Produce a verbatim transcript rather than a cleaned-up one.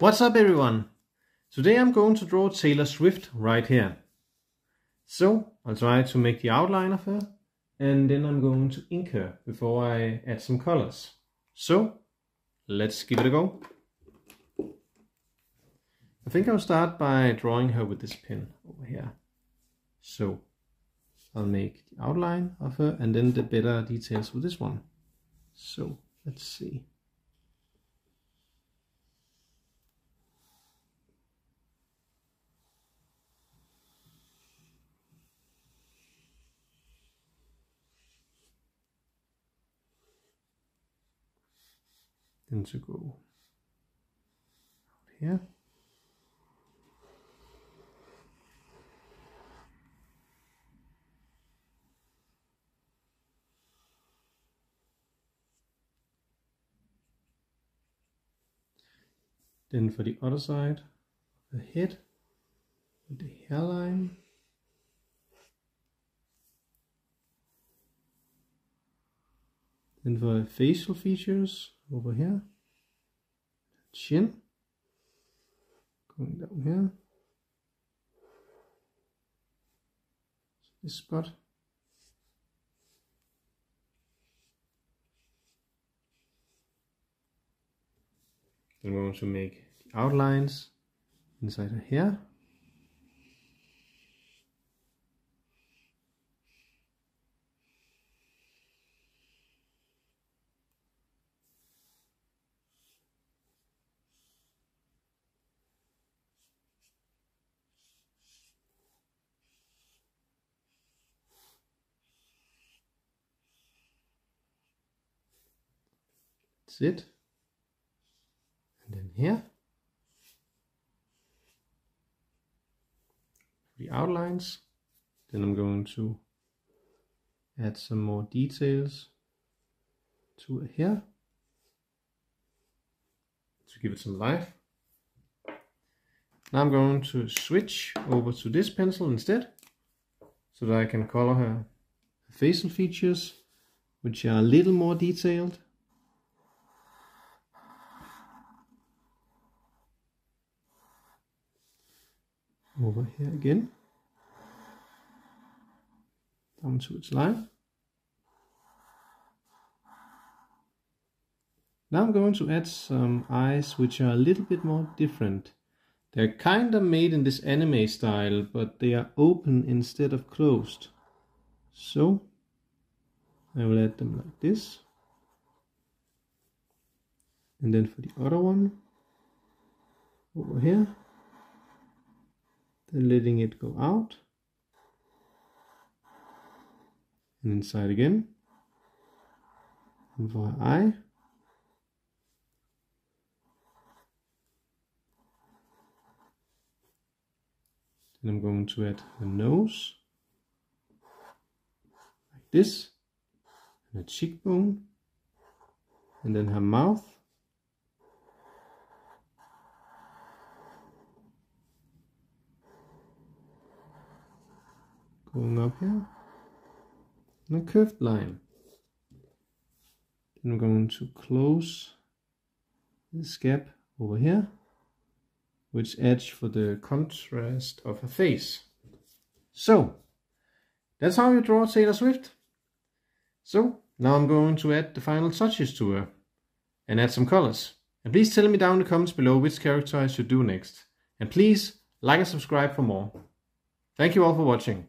What's up everyone? Today I'm going to draw Taylor Swift right here. So I'll try to make the outline of her, and then I'm going to ink her before I add some colors. So let's give it a go. I think I'll start by drawing her with this pen over here. So I'll make the outline of her and then the better details with this one. So let's see. Then to go out here. Then for the other side, the head with the hairline. Then for facial features, over here, chin, going down here, this spot, then we want to make the outlines inside her hair. That's it, and then here, the outlines, then I'm going to add some more details to it here, to give it some life. Now I'm going to switch over to this pencil instead, so that I can color her facial features, which are a little more detailed. Over here again, down to its line. Now I'm going to add some eyes which are a little bit more different. They're kind of made in this anime style, but they are open instead of closed. So I will add them like this. And then for the other one, over here. Then letting it go out and inside again, and for her eye, then I'm going to add her nose like this, and her cheekbone, and then her mouth. Going up here, and a curved line. Then I'm going to close this gap over here, which adds for the contrast of her face. So that's how you draw Taylor Swift. So now I'm going to add the final touches to her and add some colors. And please tell me down in the comments below which character I should do next. And please like and subscribe for more. Thank you all for watching.